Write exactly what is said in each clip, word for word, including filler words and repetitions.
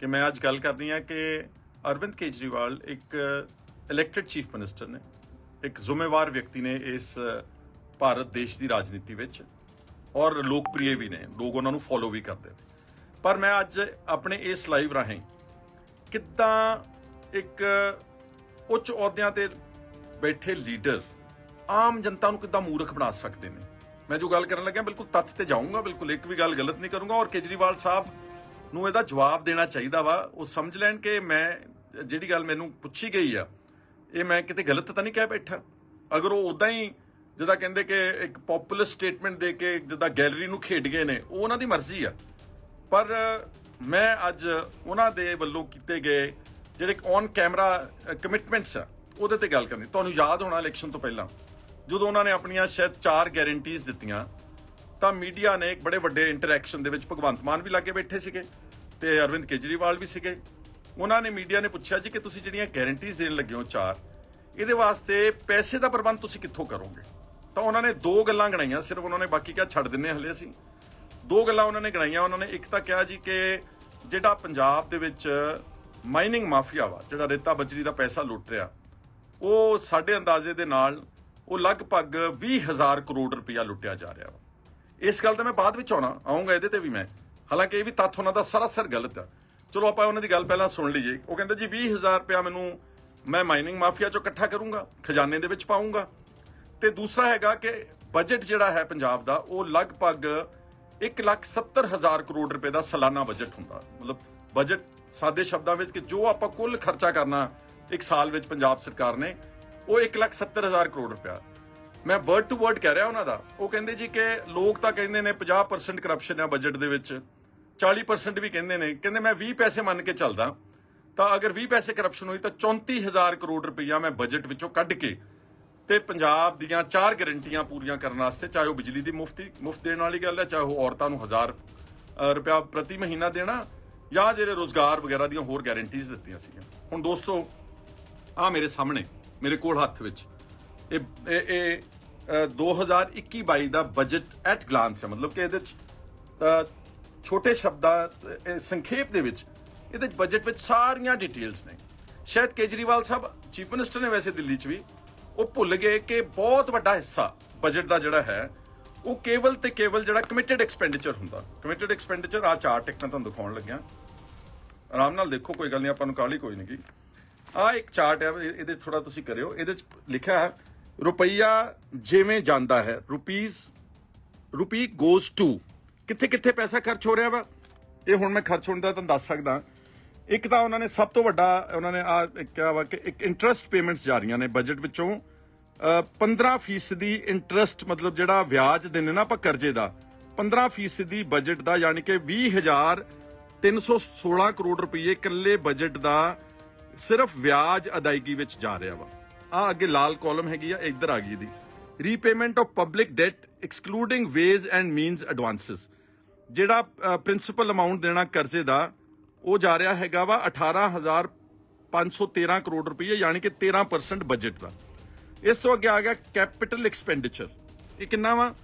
कि मैं आज गल करनी है कि अरविंद केजरीवाल एक इलैक्टेड चीफ मिनिस्टर ने, एक जिम्मेवार व्यक्ति ने इस भारत देश की राजनीति विच, और लोकप्रिय भी ने, लोग उन्होंने फॉलो भी करते हैं। पर मैं अज अपने इस लाइव राहें किद्दां एक उच्च अहुदियां ते बैठे लीडर आम जनता को किद्दां मूर्ख बना सकते हैं। मैं जो गल करन लगा बिल्कुल तथ्य ते जाऊँगा, बिल्कुल एक भी गल गलत नहीं करूँगा, और केजरीवाल साहब नूं इहदा जवाब देना चाहिए वा। वो समझ लैण कि मैं जिहड़ी गल मैनूं पुछी गई आ ये मैं कितें गलत तो नहीं कह बैठा। अगर वो उदां ही जिदा कहिंदे कि एक पॉपुलर स्टेटमेंट दे के जिदा गैलरी नूं खेड गए ने, वो उन्हां दी मर्जी आ। पर मैं अज उन्हां दे वल्लों कीते गए जिहड़े ऑन कैमरा कमिटमेंट्स आ उहदे ते गल करनी। तुहानूं याद होना इलैक्शन तो पहलां जदों उन्हां ने अपनियां शायद चार गारंटीज़ दित्तियां तां मीडिया ने एक बड़े वड्डे इंटरैक्शन दे विच, भगवंत मान भी लागे बैठे सीगे ते अरविंद केजरीवाल भी सीगे, उन्हां ने मीडिया ने पुछया जी कि तुसीं जिहड़ियां गारंटीज़ देण लगे हो चार, इहदे वास्ते पैसे दा प्रबंध तुसीं कित्थों करोगे। तो उन्होंने दो गल्लां गणाइयां सिर्फ, उन्होंने बाकी क्या छड्ड दिंदे हले असीं। दो गल्लां उन्होंने गणाइयां, उन्होंने एक तां कहा जी कि जिहड़ा पंजाब दे विच माइनिंग माफिया वा, जिहड़ा रेता बजरी दा पैसा लुट रिहा, वो साडे अंदाजे दे नाल वो लगभग बीस हज़ार करोड़ रुपया लुटिया जा रहा वा। इस गल दा मैं बाद विच आउणा आऊँगा इहदे ते भी मैं, हालांकि ये भी तत्थ उन्हों का सरासर गलत है। चलो आपां उन्हों दी गल पहलां सुण लईए। वो कहिंदे जी बीस हज़ार रुपया मैनूं मैं माइनिंग माफिया चों इकट्ठा करूँगा, खजाने दे विच पाऊँगा। तो दूसरा हैगा कि बजट जिहड़ा है पंजाब का वो लगभग एक लाख सत्तर हज़ार करोड़ रुपए का सालाना बजट होंदा। मतलब बजट सादे शब्दों में कि जो आप कुल खर्चा करना एक साल में पंजाब सरकार ने वो एक लाख सत्तर हज़ार करोड़ रुपया, मैं वर्ड टू वर्ड कह रहा उन्होंने। वो कहिंदे जी कि लोग तां कहिंदे ने पचास परसेंट करप्शन है बजट दे विच, चाली परसेंट भी कहिंदे ने, कहिंदे मैं बीस पैसे मन के चलदा तां अगर बीस पैसे करप्शन हुई तां चौंती हज़ार करोड़ रुपया मैं बजट विचों कढ के ते पंजाब दीयां चार गारंटियां पूरियां करने वास्ते, चाहे वह बिजली की मुफ्त मुफ्त देने वाली गल है, चाहे वह औरतों को हज़ार रुपया प्रति महीना देना, या जिहड़े रोज़गार वगैरह दीयां होर गारंटीज़ दित्तियां सीगियां। हुण दोस्तों आ मेरे सामने, मेरे कोल हत्थ विच दो हज़ार इक्की बाई का बजट एट ग्लांस है। मतलब कि ये छोटे शब्दां संखेप दे विच इहदे बजट विच सारियां डिटेल्स ने। शायद केजरीवाल साहब चीफ मिनिस्टर ने वैसे दिल्ली च भी वो भुल गए कि बहुत वड्डा हिस्सा बजट का जोड़ा है वो केवल तो केवल जोड़ा कमिटेड एक्सपेंडिचर होंगे। कमिटेड एक्सपेंडिचर आ चार टिकट मैं तुम्हें दिखाने लग्या, आराम नाल देखो, कोई गल नहीं, अपन काली कोई नहीं। आ एक चार्ट है, ये थोड़ा तुम करो, ये लिखा है रुपया जिवें जाता है, रुपीज रुपी गोज टू, कित्थे कित्थे पैसा खर्च हो रहा वा। ये हुण मैं खर्च होने का तुम दस सकदा। एक तो उन्होंने सब तो वड्डा उन्होंने आ क्या वा कि एक इंट्रस्ट पेमेंट्स जा रही ने बजट विचों पंद्रह फीसदी इंट्रस्ट, मतलब जिहड़ा ब्याज देने ना आपां करजे दा पंद्रह फीसदी बजट का, यानी कि भी हज़ार तीन सौ सोलह करोड़ रुपये कल्ले बजट का सिर्फ ब्याज अदायगी विच जा रहा वा। आ अगे लाल कॉलम हैगी आ, इधर आ गई the repayment of public debt excluding ways and means advances, जिहड़ा प्रिंसिपल अमाउंट देना करजे का वो जा रहा हैगा वा अठारह हज़ार पाँच सौ तेरह करोड़ रुपये, यानी कि तेरह परसेंट बजट का। इस तो अगे आ गया कैपिटल एक्सपेंडिचर, ये कितना वा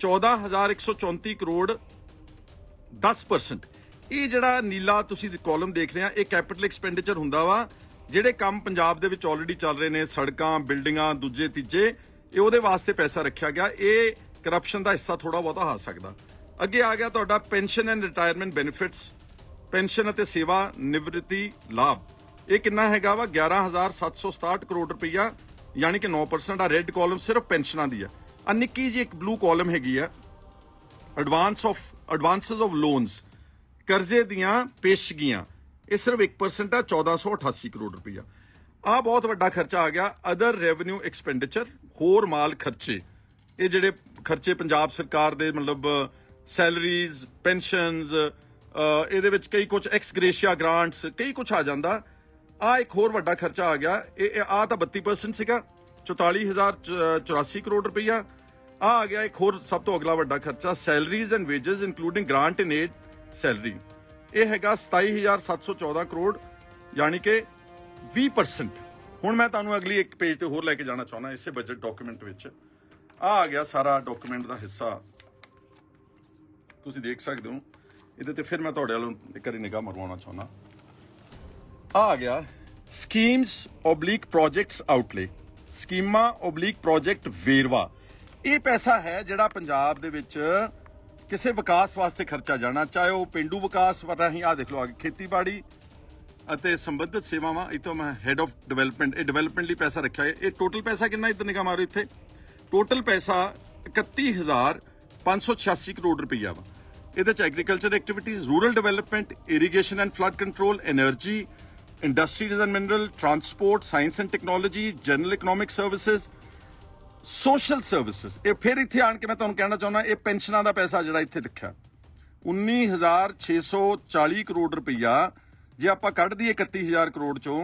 चौदह हज़ार एक सौ चौंती करोड़ दस परसेंट। ये जड़ा नीला तुसी कॉलम देख रहे हैं ये कैपिटल एक्सपेंडिचर हुंदा वा, जिहड़े काम पंजाब दे विच ऑलरेडी चल रहे ने, सड़कां बिल्डिंगां दूजे तीजे, ये उहदे वास्ते पैसा रखा गया, ये करप्शन का हिस्सा थोड़ा बहुता आ सकदा। अगे आ गया तुहाडा pension and retirement benefits, pension अते सेवा निवृत्ति लाभ, ये कितना हैगा वा ग्यारह हज़ार सत्त सौ सताहठ करोड़ रुपया, यानी कि नौ परसेंट। आ रेड कॉलम सिर्फ पेनशनां दी है। आ निक्की जी एक ब्लू कॉलम हैगी है advance of advances of loans, कर्जे दियां पेशगियां, ये सिर्फ एक परसेंट आ चौदह सौ अठासी करोड़ रुपया। आ बहुत वड्डा खर्चा आ गया अदर रेवन्यू एक्सपेंडिचर, होर माल खर्चे, ये जिहड़े खर्चे पंजाब सरकार दे, मतलब सैलरीज, पेनशनज, ਇਹਦੇ ਵਿੱਚ कई कुछ एक्स ग्रेशिया ग्रांट्स, कई कुछ आ जाता। आ एक होर वड्डा खर्चा आ गया, ये आ तो बत्ती परसेंट सीगा चौताली हज़ार चौरासी करोड़ रुपया। आ आ गया एक होर सब तो अगला वड्डा खर्चा salaries and wages including grant in aid salary, यह हैगा सताई हज़ार सत्त सौ चौदह करोड़, यानी कि बीस परसेंट। हुण मैं तुहानूं अगली एक पेज तो होर लैके जाना चाहुंदा इसे बजट डॉक्यूमेंट विच। आ आ गया सारा डॉक्यूमेंट का हिस्सा, तुसीं देख सकदे हो। ये फिर मैं थोड़े वालों एक बार निगाह मरवाना चाहना। आ गया schemes oblique projects outlay, schema oblique project वेरवा। ये पैसा है जिहड़ा पंजाब दे विच किसी विकास वास्ते खर्चा जाना, चाहे वह पेंडू विकास राही आ देख लो आगे खेतीबाड़ी ਅਤੇ संबंधित सेवावां। इतों मैं हैड ऑफ डिवेलपमेंट, ये डिवेलपमेंट लिए पैसा रखा है। ये टोटल पैसा कितना इधर निगाह मारो, इतने टोटल पैसा इकती हज़ार पाँच सौ छियासी करोड़ रुपया वा। ये agriculture activities, rural development, irrigation and flood control, energy, industries and mineral, transport, science and technology, general economic services, social services. ये फिर इतने आन के मैं तुहानूं कहना चाहुंदा ये पेंशनां दा पैसा जिहड़ा इत्थे रखिया उन्नी हज़ार छे सौ चाली करोड़ रुपया। जे आप कढ़ दीए इकती हज़ार करोड़ चों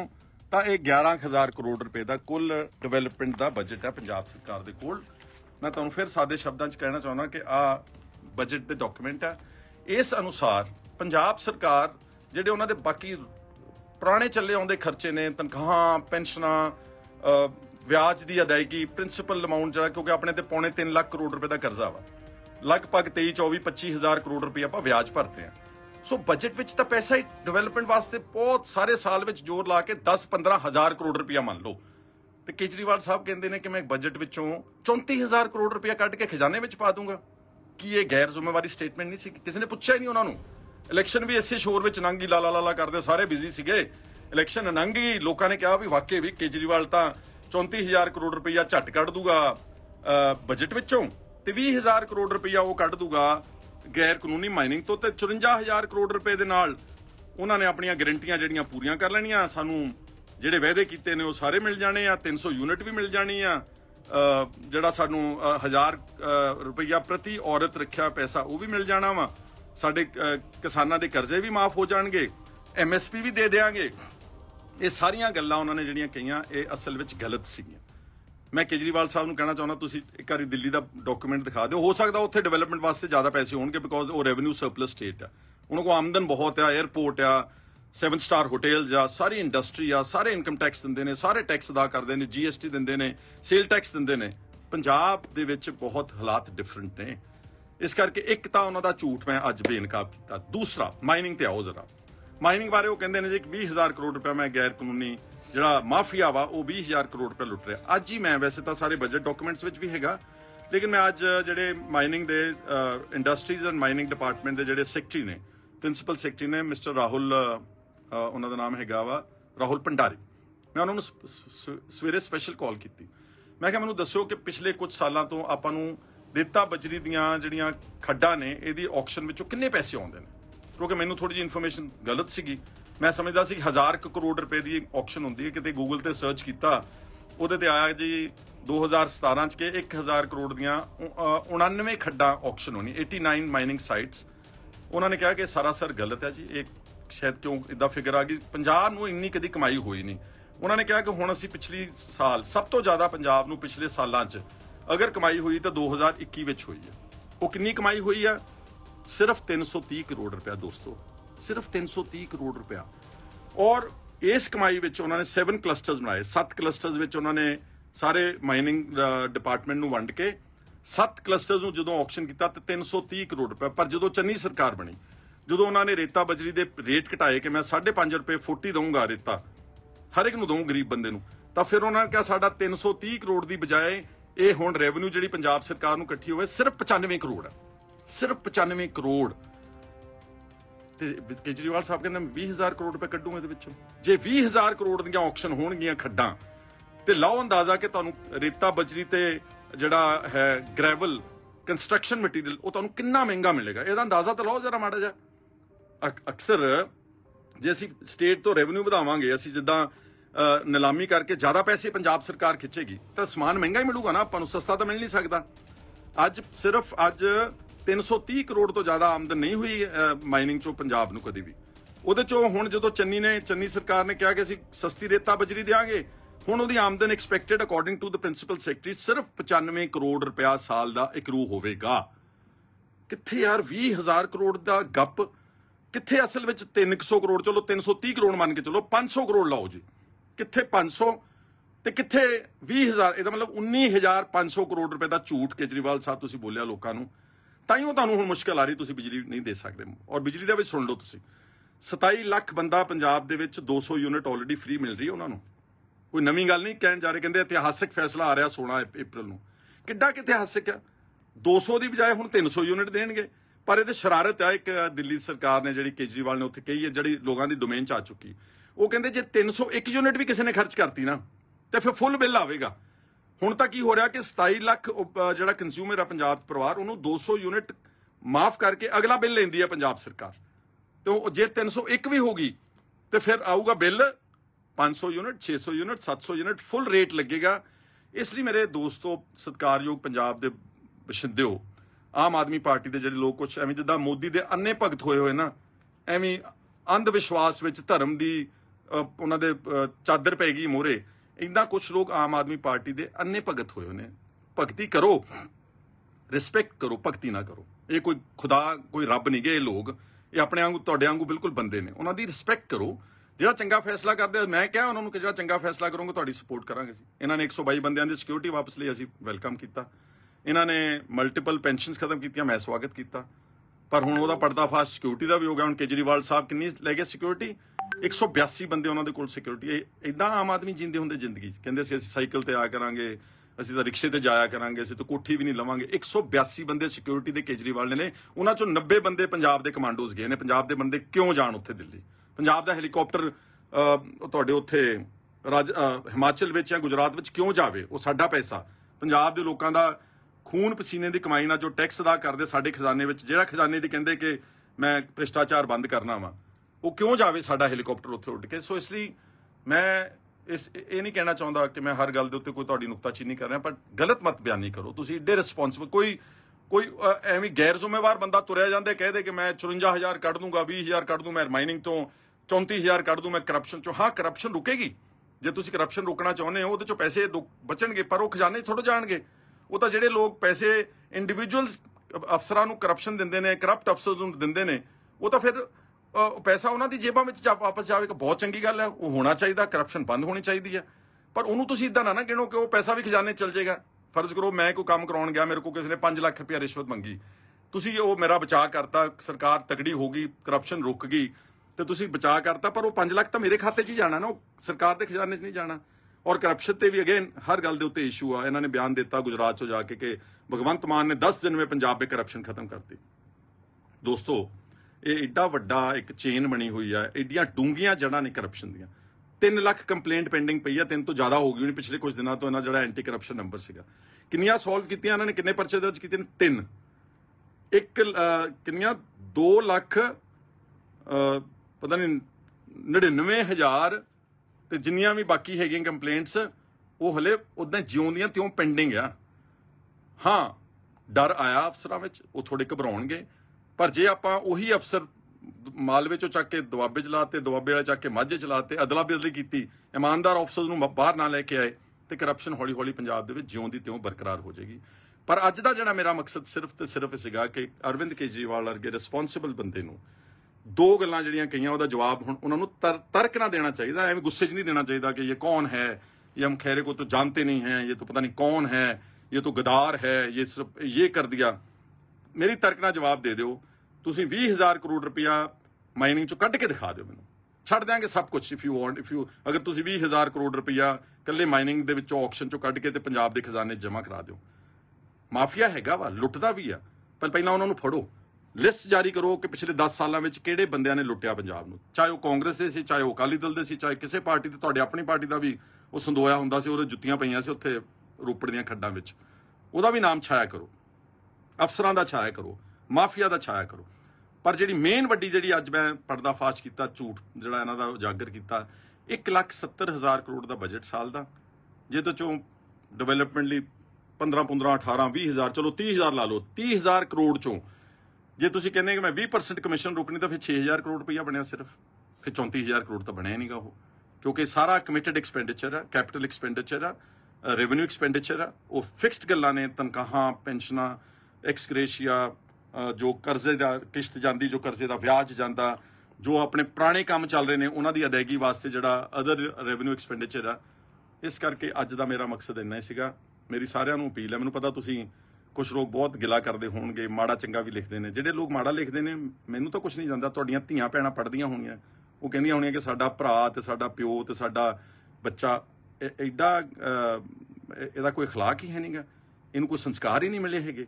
तो यह ग्यारह हज़ार करोड़ रुपए का कुल डिवेलपमेंट का बजट है पंजाब सरकार के कोल। मैं तुहानूं फिर सादे शब्दां च कहना चाहुंदा कि आ बजट के डॉक्यूमेंट है। इस अनुसार पंजाब सरकार जिहड़े उन्हां दे बाकी पुराने चले आउंदे खर्चे ने, तनखाहां, पेंशनां, ब्याज की अदायगी, प्रिंसीपल अमाउंट जिहड़ा, क्योंकि अपने तो पौने तीन लाख करोड़ रुपए का कर्जा वा, लगभग तेई चौबीस पच्ची हज़ार करोड़ रुपये आप ब्याज भरते हैं। सो बजट विच तां पैसा ही डिवेलपमेंट वास्ते बहुत सारे साल विच जोर ला के दस पंद्रह हज़ार करोड़ रुपया मान लो। तो केजरीवाल साहब कहते हैं कि मैं बजट विचों चौंती हज़ार करोड़ रुपया कट के खजाने में पा दूंगा। कि यह गैर जिम्मेवारी स्टेटमेंट नहीं सी? किसी ने पूछा ही नहीं उन्होंने। इलेक्शन भी इसे शोर में नंगी ला ला ला ला करते, सारे बिजी सीगे, इलेक्शन नंगी, लोगों ने कहा भी वाकई भी केजरीवाल तो चौंती हज़ार करोड़ रुपया झट कट दूगा बजट विचों, तो भी हज़ार करोड़ रुपया वो कट दूगा गैर कानूनी माइनिंग तो। तो चुरंजा हज़ार करोड़ रुपए के नाल उन्होंने अपनी गरंटियां जड़ियाँ पूरियां कर लैनिया, सानू जोड़े वायदे किए ने वो सारे मिल जाने आ, तीन सौ यूनिट भी मिल जानी आ, जोड़ा सानू हज़ार रुपया प्रति औरत रखा पैसा वो भी मिल जाना वा, साडे किसानां दे कर्जे भी माफ़ हो जाएंगे, एम एस पी भी दे देंगे। ये सारिया गल्लां उन्होंने जड़ियाँ कहीआं ये असल विच गलत सीगियां। मैं केजरीवाल साहब नूं कहना चाहुंदा तुसीं एक बारी दिल्ली का डॉक्यूमेंट दिखा दो, हो सकता उत्थे डिवेलपमेंट वास्ते ज़्यादा पैसे होणगे बिकॉज वो रेवन्यू सरपलस स्टेट है, उन्होंने को आमदन बहुत है, एयरपोर्ट आ, सैवन स्टार होटेल्स आ, सारी इंडस्ट्री आ, सारे इनकम टैक्स दिंदे ने, सारे टैक्स अदा करते हैं, जी एस टी दिंदे ने, सेल टैक्स दिंदे ने। पंजाब दे विच बहुत हालात डिफरेंट ने, इस करके एक तो उन्हों का झूठ मैं अज बेनकाब किया। दूसरा माइनिंग ते आओ जरा, माइनिंग बारे वो कहते हैं जी भी हज़ार करोड़ रुपया मैं गैर कानूनी जिहड़ा माफिया वा वो भी हज़ार करोड़ रुपया लुट रहा। अज ही मैं वैसे तो सारे बजट डॉक्यूमेंट्स विच भी हैगा, लेकिन मैं अज जिहड़े माइनिंग दे इंडस्ट्रीज एंड माइनिंग डिपार्टमेंट के जिहड़े सेक्रेटरी ने, प्रिंसीपल सेक्रेटरी ने, मिस्टर राहुल, उन्होंने नाम हैगा वा राहुल भंडारी, मैं उन्होंने सवेरे स्पैशल कॉल की, मैं क्या मैं दस्सो कि पिछले कुछ सालों तो आपां नूं रेता बजरी दियां जिहड़ियां खड्डां ने इहदी ऑक्शन विचों किन्ने पैसे आउंदे ने, क्योंकि मैनूं थोड़ी जी इन्फॉर्मेशन गलत सीगी। मैं समझदा सी हज़ार करोड़ रुपए की ऑक्शन होंदी है, कितने गूगल पर सर्च किया उहदे ते आया जी दो हज़ार सतारह च के एक हज़ार करोड़ दियां उणानवे खड्डां ऑक्शन होनी, एटी नाइन माइनिंग साइट्स। उन्होंने कहा कि सारा सर गलत है जी, एक शायद क्यों इदा फिगर आ गई, पंजाब नूं इन्नी कदी कमाई होई नहीं। उन्होंने कहा कि हुण असीं पिछली साल सब तो ज़्यादा पंजाब नूं पिछले सालों च अगर कमाई हुई तो दो हज़ार इक्की विच हुई है। वो कितनी कमाई हुई है? सिर्फ तीन सौ तीह करोड़ रुपया दोस्तों, सिर्फ तीन सौ तीह करोड़ रुपया। और इस कमाई में उन्होंने सैवन क्लस्टर्स बनाए, सत्त क्लस्टर्स में उन्होंने सारे माइनिंग डिपार्टमेंट में वंड के सत्त क्लस्टर्स में जो ऑक्शन किया तो तीन सौ तीह करोड़ रुपया। पर जो चन्नी सरकार बनी, जो उन्होंने रेता बजरी के रेट घटाए कि मैं साढ़े पाँच रुपये फोटी दूंगा रेता हर एक दूँ गरीब बंदे, तो फिर उन्होंने कहा साढ़ा तीन सौ तीह करोड़ की बजाय ये हुण रेवन्यू जी पंजाब सरकार नूं इकट्ठी होवे सिर्फ पचानवे करोड़ है, सिर्फ पचानवे करोड़। केजरीवाल साहब कहते मैं भी हज़ार करोड़ रुपए कड्डूँ ये, जे भी हज़ार करोड़ दीयां ऑक्शन होणगीयां खड्डां ते लाओ अंदाजा कि तुहानूं रेता बजरी ते जिहड़ा है ग्रैवल कंस्ट्रक्शन मटीरियल वो तुहानूं कितना महंगा मिलेगा, इहदा अंदाजा तो लाओ जरा माड़ा जिहा। अक्सर जे असीं स्टेट तो रेवन्यू वधावांगे, असीं जिद्दां नीलामी करके ज़्यादा पैसे पंजाब सरकार खिंचेगी तो समान महंगा ही मिलूगा ना, आपां नूं सस्ता तो मिल नहीं सकता। अज सिर्फ अज तीन सौ तीह करोड़ तो ज़्यादा आमदन नहीं हुई माइनिंग चो पंजाब नूं कदी भी। उहदे चो हुण जो चन्नी ने चन्नी सरकार ने कहा कि असीं सस्ती रेता बजरी देंगे, हुण उहदी आमदन expected according to the principal secretary सिर्फ पचानवे करोड़ रुपया साल का एकरू होगा। कित्थे यार भी हज़ार करोड़ का गप, कित्थे असल में तीन सौ करोड़, चलो तीन सौ तीह करोड़ मान के चलो पाँच सौ करोड़ लाओ जी, कित्थे पाँच सौ तो कित्थे भी हज़ार, यह मतलब उन्नी हज़ार पाँच सौ करोड़ रुपये का झूठ केजरीवाल साहब तुसीं बोलिया लोगों नूं। ताइयों तुहानूं हुण मुश्किल आ रही, तुसीं बिजली नहीं दे सकदे। और बिजली दा भी सुण लो, तुसीं सताई लख बंदा पंजाब दे विच दो सौ यूनिट ऑलरेडी फ्री मिल रही है उन्होंने, कोई नवीं गल नहीं। कहण जा रहे कहंदे इतिहासिक फैसला आ रहा सोलह अप्रैल नूं, किड्डा कि इतिहासिक है। दो सौ की बजाय हुण तीन सौ यूनिट देणगे। पर ये शरारत है एक दिल्ली सरकार ने जी केजरीवाल ने उत्थे कही है, जी लोगों की डोमेन च आ चुकी। वो कहते जे तीन सौ एक यूनिट भी किसी ने खर्च करती ना तो फिर फुल बिल आएगा। हुण तक की हो रहा कि सताई लख जो कंज्यूमर है पंजाब परिवार, उन्होंने दो सौ यूनिट माफ करके अगला बिल लेंदी है पंजाब सरकार। तो जे तीन सौ एक भी होगी तो फिर आऊगा बिल पाँच सौ यूनिट, छे सौ यूनिट, सत्त सौ यूनिट फुल रेट लगेगा। इसलिए मेरे दोस्तों सत्कारयोग पंजाब के बशिंदे आम आदमी पार्टी के जिहड़े लोग कुछ एवं जिदा मोदी के अन्ने भगत होए होए ना, एवं अंध विश्वास विच धर्म की उन्हां दे चादर पै गई मोहरे, इन्ना कुछ लोग आम आदमी पार्टी के अन्ने भगत होए होए ने। भगती करो, रिस्पैक्ट करो, भगती ना करो। ये कोई खुदा कोई रब नहीं गए लोग, ये अपने वांगू तुहाडे वांगू बिल्कुल बंदे ने। उन्हां दी रिस्पैक्ट करो। जिहड़ा चंगा फैसला करदे, मैं क्या उन्होंने कि जिहड़ा चंगा फैसला करोगे तुहाडी सपोर्ट करांगे। इन्होंने एक सौ बाई बंदियां दी सिक्योरिटी वापस लई, असीं वैलकम कीता। इन्होंने मल्टीपल पेनशनस खत्म कीतियां, मैं स्वागत किया। पर हुण उहदा पर्दाफाश सिक्योरिटी का भी हो गया। हुण केजरीवाल साहब किन्नी लै गए सिक्योरिटी, एक सौ बयासी बंदे उन्होंने कोल सिक्योरिटी। इदां आम आदमी जींदे हुंदे जिंदगी कहंदे सी असीं साइकिल ते आ करांगे, असीं तां रिक्शे ते जाया करांगे, असीं तां कोठी भी नहीं लवांगे। एक सौ बयासी बंदे सिक्योरिटी दे केजरीवाल ने, उन्हां चों नब्बे बंदे पंजाब दे कमांडोज गए ने। पंजाब दे बंदे क्यों जाण उत्थे दिल्ली? पंजाब दा हैलीकाप्टर तुहाडे उत्थे राज हिमाचल विच जां गुजरात विच क्यों जावे? वो साडा पैसा, पंजाब दे लोकां दा खून पसीने की कमाई ना जो टैक्स अदा करते साडे खजाने में, जिहड़ा खजाने की कहिंदे कि मैं भ्रिष्टाचार बंद करना वा, वो क्यों जावे साडा हैलीकॉप्टर उत्थे उड़ के? सो इसलिए मैं इस ये नहीं कहना चाहता कि मैं हर गल दे उत्ते कोई तुहाडी नुक्ताचीनी कर रहा, पर गलत मत बयानी करो। तुसीं एडे रिस्पोंसिबल कोई कोई एवें गैर जिम्मेवार बंदा तुरया जांदे कह दे कि मैं चुरंजा हज़ार कढ़ दूंगा, बीस हज़ार कढ़ दूँ मैं माइनिंग तो, चौंती हज़ार कढ़ दूँ मैं करप्शन चो। हाँ, करप्शन रुकेगी जे तुसीं करप्शन रोकना चाहुंदे हो, उहदे चो पैसे बचणगे, पर वो खजाने थोड़े जाणगे। वो तो जोड़े लोग पैसे इंडिविजुअल्स अफसरों को करप्शन देंगे ने, करप्ट अफसर देंगे ने, वो तो फिर पैसा उन्होंने जेबों में जा वापस जाएगा। बहुत चंगी गल है, वो होना चाहिए, करप्शन बंद होनी चाहिए है। पर उन्होंने तुसीं इदां ना ना गिणो कि वो पैसा भी खजाने चल जाएगा। फर्ज करो मैं कोई काम कराउण गया, मेरे को किसी ने पाँच लाख रुपया रिश्वत मंगी, तुसीं वो मेरा बचा करता, सरकार तगड़ी हो गई, करप्शन रुक गई तो तुसीं बचा करता, पर वो पाँच लाख तो मेरे खाते च ही जाना ना, वो सरकार के खजाने च नहीं जाना। और करप्शन से भी अगेन हर गल के उत्ते इशू आ। इन्होंने बयान दिता गुजरात चो जाके कि भगवंत मान ने दस दिन में पंजाब में करप्शन खत्म करती। दोस्तों ये एडा वड्डा एक चेन बनी हुई है, एडिया डूंगिया जड़ा ने करप्शन दियाँ। तीन लख कंप्लेंट पेंडिंग पई है, तीन तो ज़्यादा हो गई होनी पिछले कुछ दिनों तो। इन्होंने जोड़ा एंटी करप्शन नंबर सीगा किनिया सॉल्व कीतियां, इन्होंने किन्ने परचे दर्ज कीते? तीन। एक किनिया दो लख पता नहीं नड़िनवे हज़ार तो जिन्नियां भी बाकी है कंप्लेंट्स वो हले उदा ज्यों दियां त्यों पेंडिंग आ। हाँ, डर आया अफसरों में, वो थोड़े घबराउणगे, पर जे आपां उही अफसर मालवे चो चक के दुआबे चलाते, दुआबे वाले चक के माझे चलाते, अदला बदली की, ईमानदार अफसर नूं बाहर ना लैके आए, तो करप्शन हौली हौली पंजाब दे विच ज्यों दी त्यों बरकरार हो जाएगी। पर अज दा जिहड़ा मेरा मकसद सिर्फ तो सिर्फ सीगा कि अरविंद केजरीवाल वर्गे रिस्पोंसिबल बंदे नूं दो गल्लां जिहड़ियां कहीआं उहदा जवाब हुण उन्हां नूं तर, तर्क ना देना चाहिए, एवें गुस्से च नहीं देना चाहिए कि ये कौन है, ये हम खैरे को तो जानते नहीं हैं, ये तो पता नहीं कौन है, ये तो गदार है, ये सब ये कर दिया। मेरी तर्क ना जवाब दे दिओ। तुसीं बीस हज़ार करोड़ रुपया माइनिंग चों कड्ढ के दिखा दिओ, मैनूं छड्ड देंगे सब कुछ। If you want if you अगर तुसीं बीस हज़ार करोड़ रुपया कल्ले माइनिंग दे विचों ऑक्शन चों कड्ढ के ते पंजाब दे खजाने जमा करा दिओ। माफिया हैगा वा, लुटदा वी आ, पर पहिलां उन्हां नूं फड़ो। लिस्ट जारी करो कि पिछले दस सालों में किहड़े बंदियां ने लुटिया पंजाब नूं, चाहे वो कांग्रेस दे सी, चाहे वो अकाली दल दे सी, चाहे किसी पार्टी ते। तुहाडे अपनी पार्टी दा भी वो संदोया हुंदा सी, उहदे जुत्तियां पईयां सी उत्थे रोपड़ दीयां खड्डां विच, उहदा भी नाम छाया करो, अफसरां दा छाया करो, माफिया दा छाया करो। पर जिहड़ी मेन वड्डी जिहड़ी अज मैं पर्दाफाश कीता, झूठ जिहड़ा इन्हां दा उजागर कीता, एक लाख सत्तर हज़ार करोड़ का बजट साल का, जिहदे चों डिवैलपमेंट लई पंद्रह पंद्रह अठारह भी हज़ार चलो तीह हज़ार ला लो, तीह हज़ार करोड़ चों जे तुसीं कहने कि मैं बीस परसेंट कमीशन रोकनी तो फिर छे हज़ार करोड़ रुपया बनया सिर्फ, फिर चौंती हज़ार करोड़ तो बनया नहीं गा वो, क्योंकि सारा कमिटेड एक्सपेंडिचर है, कैपिटल एक्सपेंडिचर है, रेवन्यू एक्सपेंडिचर है। वो फिक्सड गल्लां ने, तनखाहां, पेंशना, एक्सग्रेशिया, जो कर्जे का किश्त जाती, जो कर्जे का व्याज जाता, जो अपने पुराने काम चल रहे हैं उन्हों की अदायगी वास्ते जो अदर रेवन्यू एक्सपेंडिचर है। इस करके अज का मेरा मकसद इन्ना ही सीगा। मेरी सारियां नूं अपील है, मैनूं पता तुसीं कुछ लोग बहुत गिला करते होंगे, माड़ा चंगा भी लिखते हैं। जिहड़े लोग माड़ा लिखते हैं, मैनू तो कुछ नहीं जांदा, तुहाड़ियां धीआं भैणां पढ़दियां होणीआं, वो कहिंदियां होणीआं कि साडा भरा ते साडा प्यो ते साडा बच्चा एडा इहदा कोई अखलाक ही है नहीं गा, इहनूं कोई संस्कार ही नहीं मिले हैगे,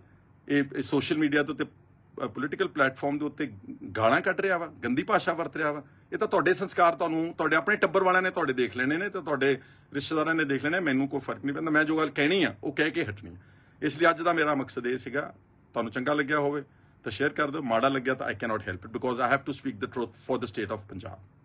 इह सोशल मीडिया ते पोलीटिकल प्लेटफॉर्म के उत्ते गालां कढ रिहा वा, गंदी भाषा वरत रिहा वा। ये तो तुहाडे संस्कार तुहानूं तुहाडे अपने टब्बर वालिआं ने तुहाडे देख लेने ने ते तुहाडे रिश्तेदारां ने देख लेने, मैनूं कोई फर्क नहीं पैंदा, मैं जो गल कहणी आ वो कह के हटणी आ। इसलिए अज दा मेरा मकसद ये सीगा, तुहानूं चंगा लग्गिआ होवे तां शेयर कर दिओ, माड़ा लग्गिआ तां I can not help it because I have to speak the truth for the state of Punjab.